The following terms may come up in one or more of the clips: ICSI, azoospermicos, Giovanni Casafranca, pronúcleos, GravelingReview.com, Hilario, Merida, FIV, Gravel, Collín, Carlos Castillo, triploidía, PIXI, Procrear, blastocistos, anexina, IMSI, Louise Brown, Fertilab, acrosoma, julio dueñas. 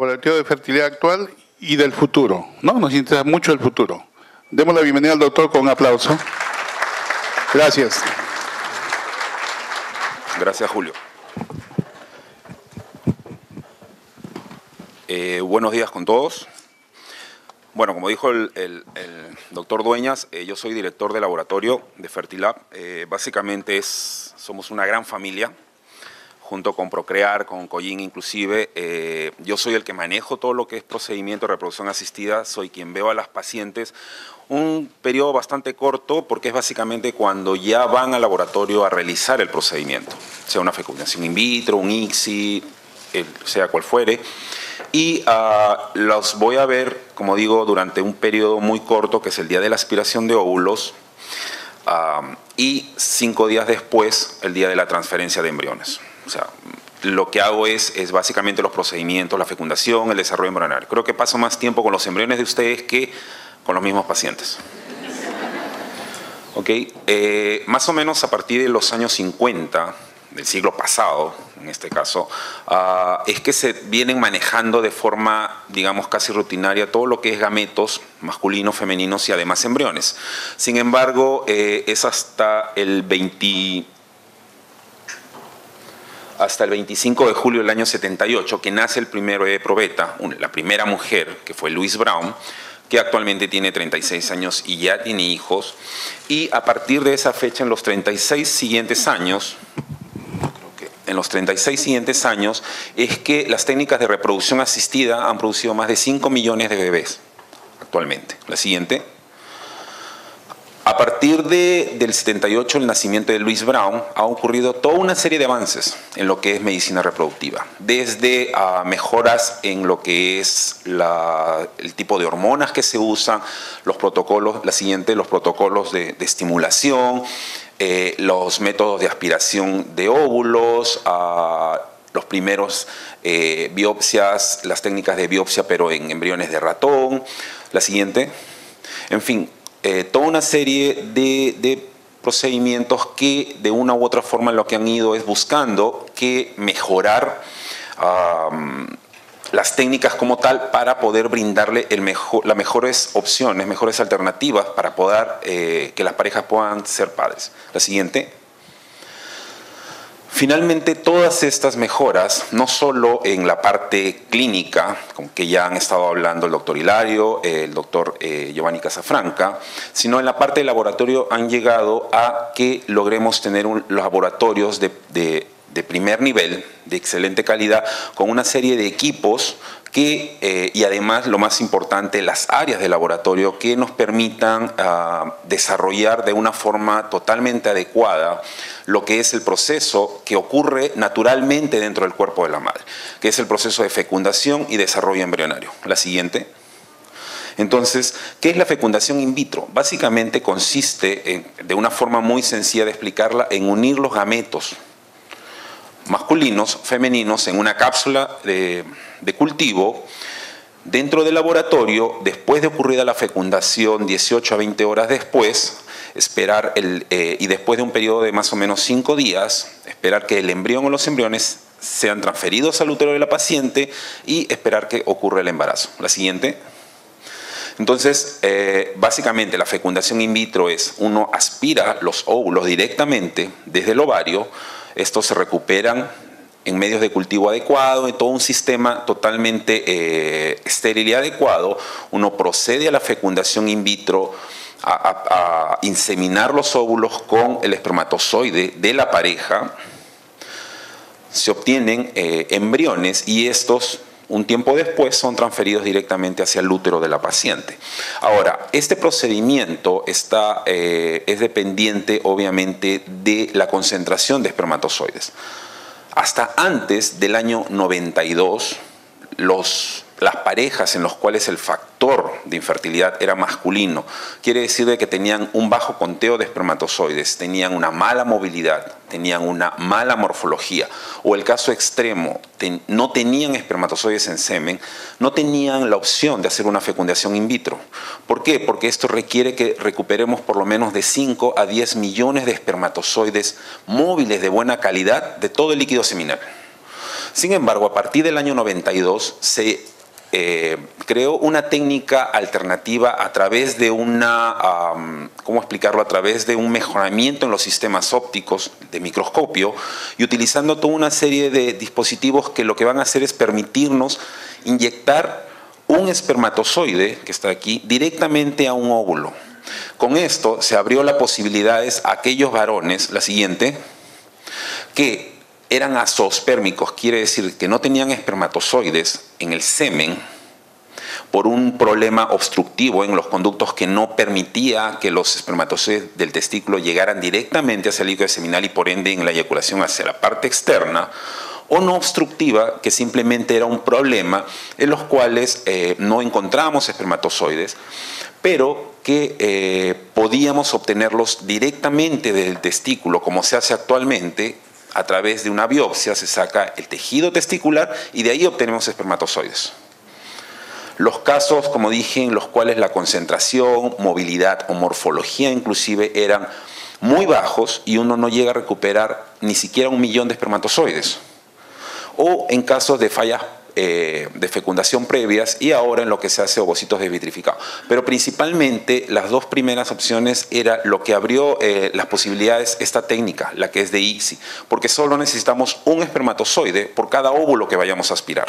colaborativo de fertilidad actual y del futuro, ¿no? Nos interesa mucho el futuro. Demos la bienvenida al doctor con un aplauso. Gracias. Gracias, Julio. Buenos días con todos. Bueno, como dijo el doctor Dueñas, yo soy director de laboratorio de Fertilab. Básicamente somos una gran familia, junto con Procrear, con Collín inclusive. Yo soy el que manejo todo lo que es procedimiento de reproducción asistida, soy quien veo a las pacientes un periodo bastante corto, porque es básicamente cuando ya van al laboratorio a realizar el procedimiento, sea una fecundación in vitro, un ICSI, sea cual fuere. Y los voy a ver, como digo, durante un periodo muy corto, que es el día de la aspiración de óvulos, y 5 días después, el día de la transferencia de embriones. O sea, lo que hago es básicamente los procedimientos, la fecundación, el desarrollo embrionario. Creo que paso más tiempo con los embriones de ustedes que con los mismos pacientes. Ok, más o menos a partir de los años 50, del siglo pasado, en este caso, es que se vienen manejando de forma, digamos, casi rutinaria todo lo que es gametos masculinos, femeninos y además embriones. Sin embargo, es hasta el 25 de julio del año 78, que nace el primer bebé probeta, la primera mujer, que fue Louise Brown, que actualmente tiene 36 años y ya tiene hijos. Y a partir de esa fecha, en los 36 siguientes años, es que las técnicas de reproducción asistida han producido más de 5 millones de bebés actualmente. La siguiente. A partir del 78, el nacimiento de Louise Brown, ha ocurrido toda una serie de avances en lo que es medicina reproductiva. Desde mejoras en lo que es el tipo de hormonas que se usan, los protocolos, los protocolos de estimulación, los métodos de aspiración de óvulos, los primeros biopsias, las técnicas de biopsia pero en embriones de ratón. La siguiente. En fin. Toda una serie de procedimientos que de una u otra forma lo que han ido es buscando que mejorar las técnicas como tal para poder brindarle las mejores opciones, mejores alternativas para poder que las parejas puedan ser padres. La siguiente. Finalmente, todas estas mejoras, no solo en la parte clínica, con que ya han estado hablando el doctor Hilario, el doctor Giovanni Casafranca, sino en la parte de laboratorio han llegado a que logremos tener laboratorios de primer nivel, de excelente calidad, con una serie de equipos que, y además, lo más importante, las áreas de laboratorio que nos permitan desarrollar de una forma totalmente adecuada lo que es el proceso que ocurre naturalmente dentro del cuerpo de la madre, que es el proceso de fecundación y desarrollo embrionario. La siguiente. Entonces, ¿qué es la fecundación in vitro? Básicamente consiste, de una forma muy sencilla de explicarla, en unir los gametos masculinos, femeninos, en una cápsula de cultivo, dentro del laboratorio, después de ocurrida la fecundación, 18 a 20 horas después, esperar y después de un periodo de más o menos 5 días, esperar que el embrión o los embriones sean transferidos al útero de la paciente y esperar que ocurra el embarazo. La siguiente. Entonces, básicamente la fecundación in vitro es, uno aspira los óvulos directamente desde el ovario. Estos se recuperan en medios de cultivo adecuado, en todo un sistema totalmente estéril y adecuado. Uno procede a la fecundación in vitro, a inseminar los óvulos con el espermatozoide de la pareja. Se obtienen embriones y estos, un tiempo después, son transferidos directamente hacia el útero de la paciente. Ahora, este procedimiento es dependiente, obviamente, de la concentración de espermatozoides. Hasta antes del año 92, las parejas en las cuales el factor de infertilidad era masculino, quiere decir de que tenían un bajo conteo de espermatozoides, tenían una mala movilidad, tenían una mala morfología, o el caso extremo, no tenían espermatozoides en semen, no tenían la opción de hacer una fecundación in vitro. ¿Por qué? Porque esto requiere que recuperemos por lo menos de 5 a 10 millones de espermatozoides móviles de buena calidad de todo el líquido seminal. Sin embargo, a partir del año 92 se creó una técnica alternativa a través de una, ¿cómo explicarlo?, a través de un mejoramiento en los sistemas ópticos de microscopio y utilizando toda una serie de dispositivos que lo que van a hacer es permitirnos inyectar un espermatozoide, que está aquí, directamente a un óvulo. Con esto se abrió la posibilidad a aquellos varones, la siguiente, que eran azoospermicos, quiere decir que no tenían espermatozoides en el semen por un problema obstructivo en los conductos que no permitía que los espermatozoides del testículo llegaran directamente hacia el líquido seminal y por ende en la eyaculación hacia la parte externa, o no obstructiva, que simplemente era un problema en los cuales no encontrábamos espermatozoides, pero que podíamos obtenerlos directamente del testículo, como se hace actualmente. A través de una biopsia se saca el tejido testicular y de ahí obtenemos espermatozoides. Los casos, como dije, en los cuales la concentración, movilidad o morfología inclusive eran muy bajos y uno no llega a recuperar ni siquiera 1.000.000 de espermatozoides. O en casos de fallas de fecundación previas y ahora en lo que se hace ovocitos desvitrificados. Pero principalmente las dos primeras opciones era lo que abrió las posibilidades esta técnica, la que es de ICSI, porque solo necesitamos un espermatozoide por cada óvulo que vayamos a aspirar.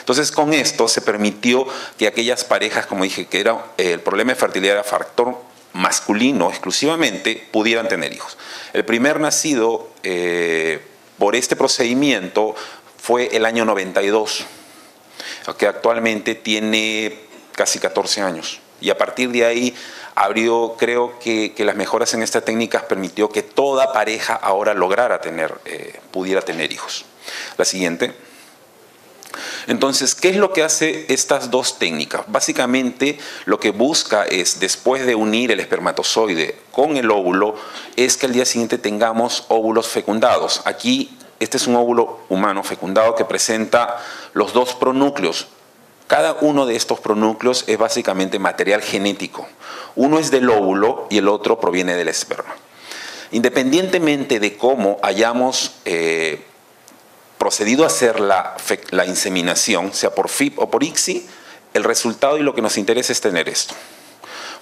Entonces con esto se permitió que aquellas parejas, como dije, que era el problema de fertilidad era factor masculino exclusivamente, pudieran tener hijos. El primer nacido por este procedimiento fue el año 92, que actualmente tiene casi 14 años. Y a partir de ahí abrió, creo que las mejoras en estas técnicas permitió que toda pareja ahora lograra tener, pudiera tener hijos. La siguiente. Entonces, ¿qué es lo que hace estas dos técnicas? Básicamente, lo que busca es, después de unir el espermatozoide con el óvulo, es que al día siguiente tengamos óvulos fecundados. Aquí, este es un óvulo humano fecundado que presenta los dos pronúcleos. Cada uno de estos pronúcleos es básicamente material genético. Uno es del óvulo y el otro proviene del esperma. Independientemente de cómo hayamos procedido a hacer la inseminación, sea por FIV o por ICSI, el resultado y lo que nos interesa es tener esto.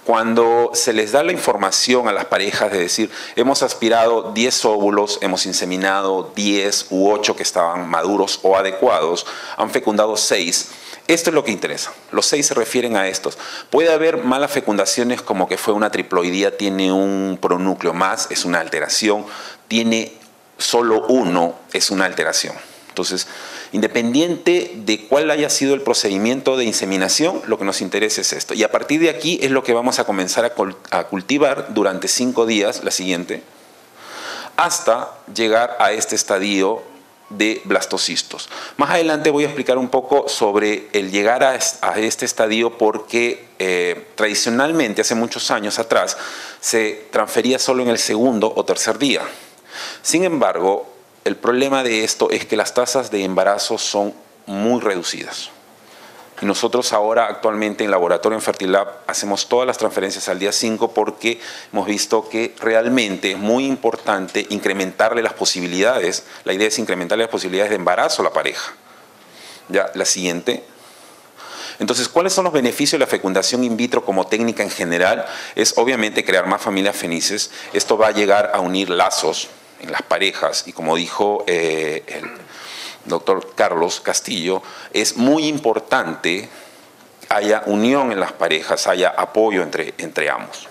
Cuando se les da la información a las parejas de decir, hemos aspirado 10 óvulos, hemos inseminado 10 u 8 que estaban maduros o adecuados, han fecundado 6, esto es lo que interesa. Los 6 se refieren a estos. Puede haber malas fecundaciones como que fue una triploidía, tiene un pronúcleo más, es una alteración, tiene solo uno, es una alteración. Entonces, independiente de cuál haya sido el procedimiento de inseminación, lo que nos interesa es esto. Y a partir de aquí es lo que vamos a comenzar a cultivar durante 5 días, la siguiente, hasta llegar a este estadio de blastocistos. Más adelante voy a explicar un poco sobre el llegar a este estadio porque tradicionalmente, hace muchos años atrás, se transfería solo en el segundo o tercer día. Sin embargo, el problema de esto es que las tasas de embarazo son muy reducidas. Y nosotros ahora actualmente en laboratorio en Fertilab hacemos todas las transferencias al día 5 porque hemos visto que realmente es muy importante incrementarle las posibilidades. La idea es incrementarle las posibilidades de embarazo a la pareja. Ya, la siguiente. Entonces, ¿cuáles son los beneficios de la fecundación in vitro como técnica en general? Es obviamente crear más familias felices. Esto va a llegar a unir lazos en las parejas y como dijo el doctor Carlos Castillo, es muy importante haya unión en las parejas, haya apoyo entre ambos.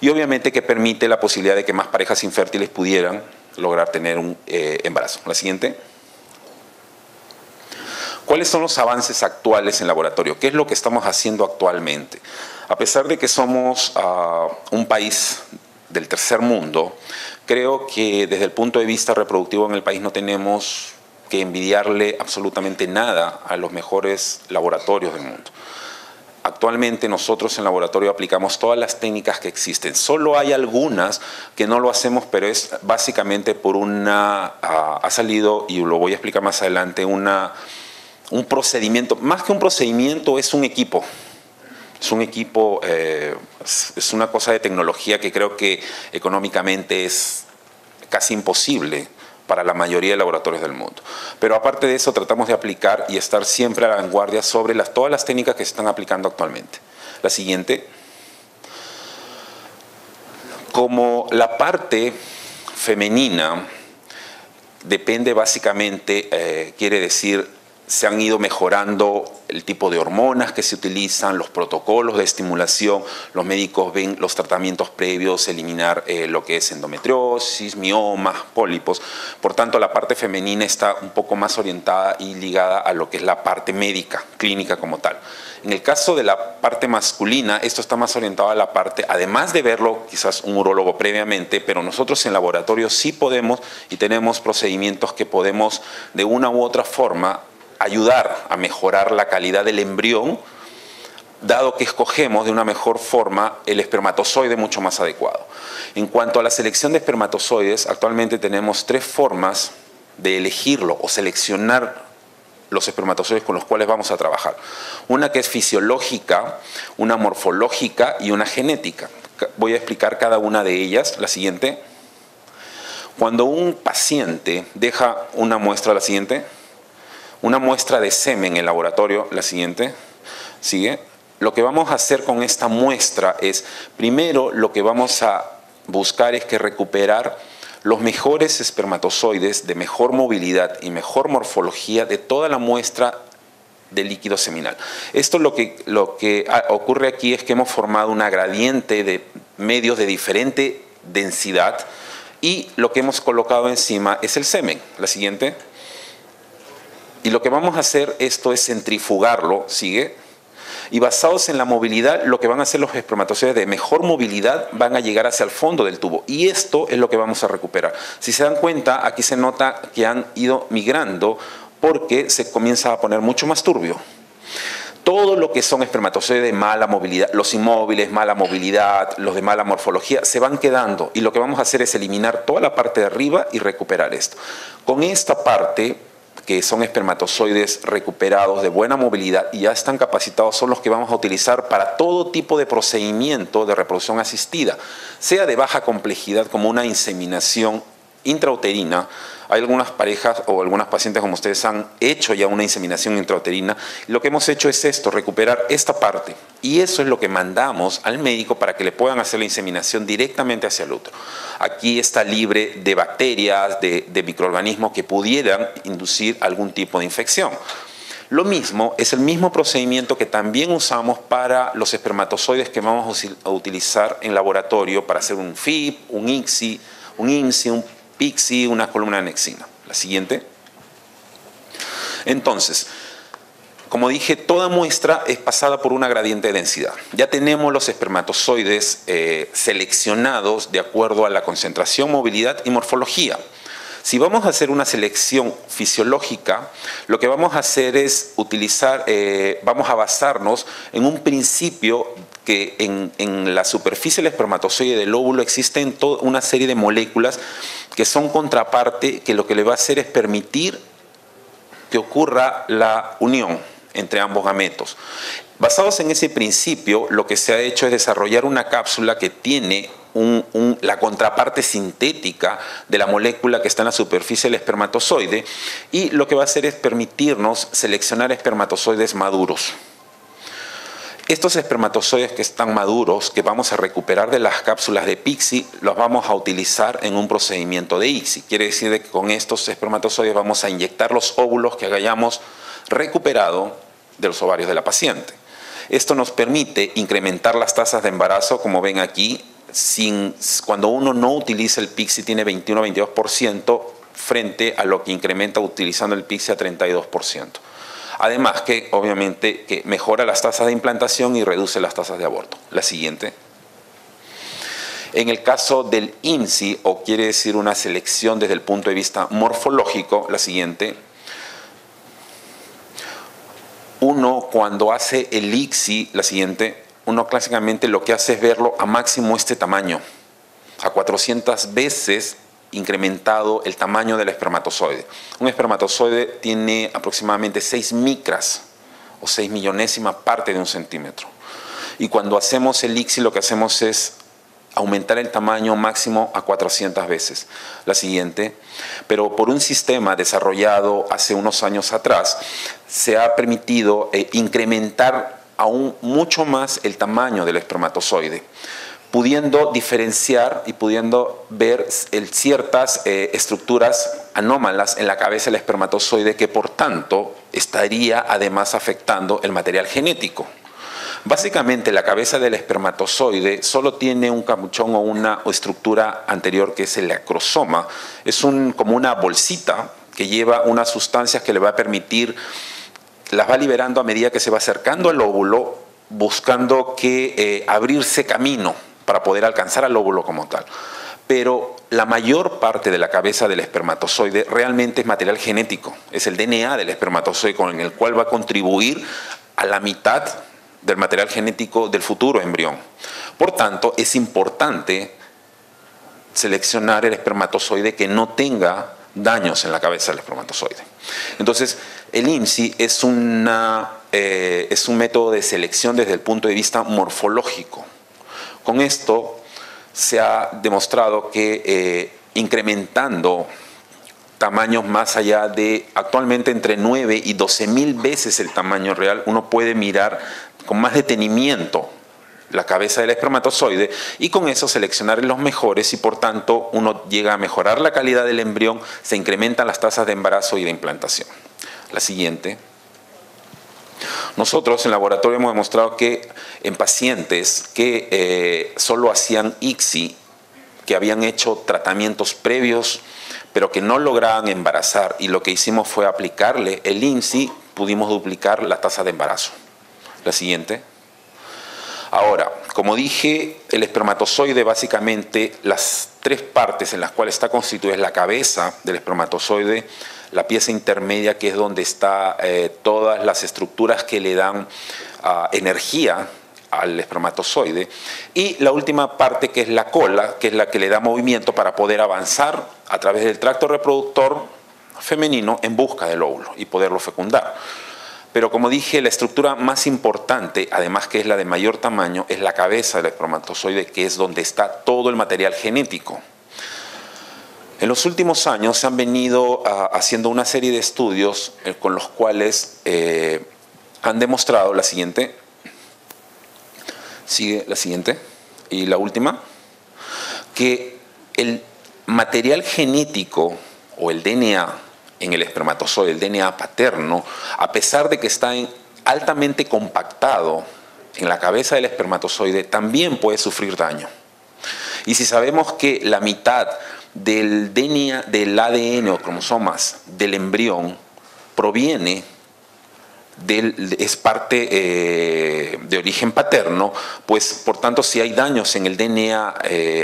Y obviamente que permite la posibilidad de que más parejas infértiles pudieran lograr tener un embarazo. La siguiente. ¿Cuáles son los avances actuales en laboratorio? ¿Qué es lo que estamos haciendo actualmente? A pesar de que somos un país del tercer mundo, creo que desde el punto de vista reproductivo en el país no tenemos que envidiarle absolutamente nada a los mejores laboratorios del mundo. Actualmente nosotros en laboratorio aplicamos todas las técnicas que existen. Solo hay algunas que no lo hacemos, pero es básicamente por una... ha salido, y lo voy a explicar más adelante, un procedimiento. Más que un procedimiento, es un equipo. Es un equipo, es una cosa de tecnología que creo que económicamente es casi imposible para la mayoría de laboratorios del mundo. Pero aparte de eso, tratamos de aplicar y estar siempre a la vanguardia sobre todas las técnicas que se están aplicando actualmente. La siguiente. Como la parte femenina depende básicamente, quiere decir, se han ido mejorando el tipo de hormonas que se utilizan, los protocolos de estimulación, los médicos ven los tratamientos previos, eliminar lo que es endometriosis, miomas, pólipos. Por tanto, la parte femenina está un poco más orientada y ligada a lo que es la parte médica, clínica como tal. En el caso de la parte masculina, esto está más orientado a la parte, además de verlo quizás un urólogo previamente, pero nosotros en laboratorio sí podemos y tenemos procedimientos que podemos de una u otra forma ayudar a mejorar la calidad del embrión, dado que escogemos de una mejor forma el espermatozoide mucho más adecuado. En cuanto a la selección de espermatozoides, actualmente tenemos 3 formas de elegirlo o seleccionar los espermatozoides con los cuales vamos a trabajar. Una que es fisiológica, una morfológica y una genética. Voy a explicar cada una de ellas. La siguiente. Cuando un paciente deja una muestra, la siguiente. Una muestra de semen en el laboratorio, la siguiente. Sigue. Lo que vamos a hacer con esta muestra es, primero lo que vamos a buscar es que recuperar los mejores espermatozoides de mejor movilidad y mejor morfología de toda la muestra de líquido seminal. Esto lo que ocurre aquí es que hemos formado una gradiente de medios de diferente densidad y lo que hemos colocado encima es el semen. La siguiente. Y lo que vamos a hacer esto es centrifugarlo, sigue. Y basados en la movilidad, lo que van a hacer los espermatozoides de mejor movilidad van a llegar hacia el fondo del tubo. Y esto es lo que vamos a recuperar. Si se dan cuenta, aquí se nota que han ido migrando porque se comienza a poner mucho más turbio. Todo lo que son espermatozoides de mala movilidad, los inmóviles, mala movilidad, los de mala morfología, se van quedando. Y lo que vamos a hacer es eliminar toda la parte de arriba y recuperar esto. Con esta parte, que son espermatozoides recuperados de buena movilidad y ya están capacitados, son los que vamos a utilizar para todo tipo de procedimiento de reproducción asistida, sea de baja complejidad como una inseminación intrauterina. Hay algunas parejas o algunas pacientes como ustedes han hecho ya una inseminación intrauterina. Lo que hemos hecho es esto, recuperar esta parte. Y eso es lo que mandamos al médico para que le puedan hacer la inseminación directamente hacia el útero. Aquí está libre de bacterias, de microorganismos que pudieran inducir algún tipo de infección. Lo mismo, es el mismo procedimiento que también usamos para los espermatozoides que vamos a utilizar en laboratorio para hacer un FIV, un ICSI, un IMSI, un PIXI, una columna anexina. La siguiente. Entonces, como dije, toda muestra es pasada por una gradiente de densidad. Ya tenemos los espermatozoides seleccionados de acuerdo a la concentración, movilidad y morfología. Si vamos a hacer una selección fisiológica, lo que vamos a hacer es utilizar, vamos a basarnos en un principio que en la superficie del espermatozoide del óvulo existen toda una serie de moléculas que son contraparte, que lo que le va a hacer es permitir que ocurra la unión entre ambos gametos. Basados en ese principio, lo que se ha hecho es desarrollar una cápsula que tiene la contraparte sintética de la molécula que está en la superficie del espermatozoide y lo que va a hacer es permitirnos seleccionar espermatozoides maduros. Estos espermatozoides que están maduros, que vamos a recuperar de las cápsulas de PIXI, los vamos a utilizar en un procedimiento de ICSI. Quiere decir que con estos espermatozoides vamos a inyectar los óvulos que hayamos recuperado de los ovarios de la paciente. Esto nos permite incrementar las tasas de embarazo, como ven aquí. Cuando uno no utiliza el PIXI tiene 21 a 22% frente a lo que incrementa utilizando el PIXI a 32%. Además que obviamente que mejora las tasas de implantación y reduce las tasas de aborto. La siguiente. En el caso del IMSI, o quiere decir una selección desde el punto de vista morfológico, la siguiente. Uno cuando hace el ICSI, la siguiente, uno clásicamente lo que hace es verlo a máximo este tamaño, a 400 veces incrementado el tamaño del espermatozoide. Un espermatozoide tiene aproximadamente 6 micras o 6 millonésima parte de un centímetro. Y cuando hacemos el ICSI lo que hacemos es aumentar el tamaño máximo a 400 veces. La siguiente, pero por un sistema desarrollado hace unos años atrás, se ha permitido incrementar aún mucho más el tamaño del espermatozoide, pudiendo diferenciar y pudiendo ver ciertas estructuras anómalas en la cabeza del espermatozoide que, por tanto, estaría además afectando el material genético. Básicamente, la cabeza del espermatozoide solo tiene un capuchón o una estructura anterior que es el acrosoma. Es como una bolsita que lleva unas sustancias que le va a permitir, las va liberando a medida que se va acercando al óvulo, buscando que abrirse camino para poder alcanzar al óvulo como tal. Pero la mayor parte de la cabeza del espermatozoide realmente es material genético, es el DNA del espermatozoide con el cual va a contribuir a la mitad del material genético del futuro embrión. Por tanto, es importante seleccionar el espermatozoide que no tenga daños en la cabeza del espermatozoide. Entonces, el IMSI es un método de selección desde el punto de vista morfológico. Con esto se ha demostrado que incrementando tamaños más allá de actualmente entre 9 y 12.000 veces el tamaño real, uno puede mirar con más detenimiento la cabeza del espermatozoide y con eso seleccionar los mejores y por tanto uno llega a mejorar la calidad del embrión, se incrementan las tasas de embarazo y de implantación. La siguiente. Nosotros en el laboratorio hemos demostrado que en pacientes que solo hacían ICSI, que habían hecho tratamientos previos pero que no lograban embarazar y lo que hicimos fue aplicarle el IMSI, pudimos duplicar la tasa de embarazo. La siguiente. Ahora, como dije, el espermatozoide básicamente, las tres partes en las cuales está constituida es la cabeza del espermatozoide, la pieza intermedia que es donde están todas las estructuras que le dan energía al espermatozoide y la última parte que es la cola, que es la que le da movimiento para poder avanzar a través del tracto reproductor femenino en busca del óvulo y poderlo fecundar. Pero como dije, la estructura más importante, además que es la de mayor tamaño, es la cabeza del espermatozoide, que es donde está todo el material genético. En los últimos años se han venido haciendo una serie de estudios con los cuales han demostrado la siguiente. Sigue la siguiente y la última. Que el material genético o el DNA en el espermatozoide, el DNA paterno, a pesar de que está altamente compactado en la cabeza del espermatozoide, también puede sufrir daño. Y si sabemos que la mitad del DNA, del ADN o cromosomas del embrión proviene es parte de origen paterno, pues por tanto si hay daños en el DNA,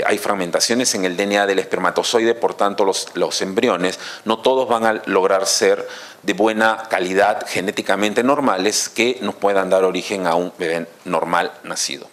hay fragmentaciones en el DNA del espermatozoide, por tanto los embriones no todos van a lograr ser de buena calidad genéticamente normales que nos puedan dar origen a un bebé normal nacido.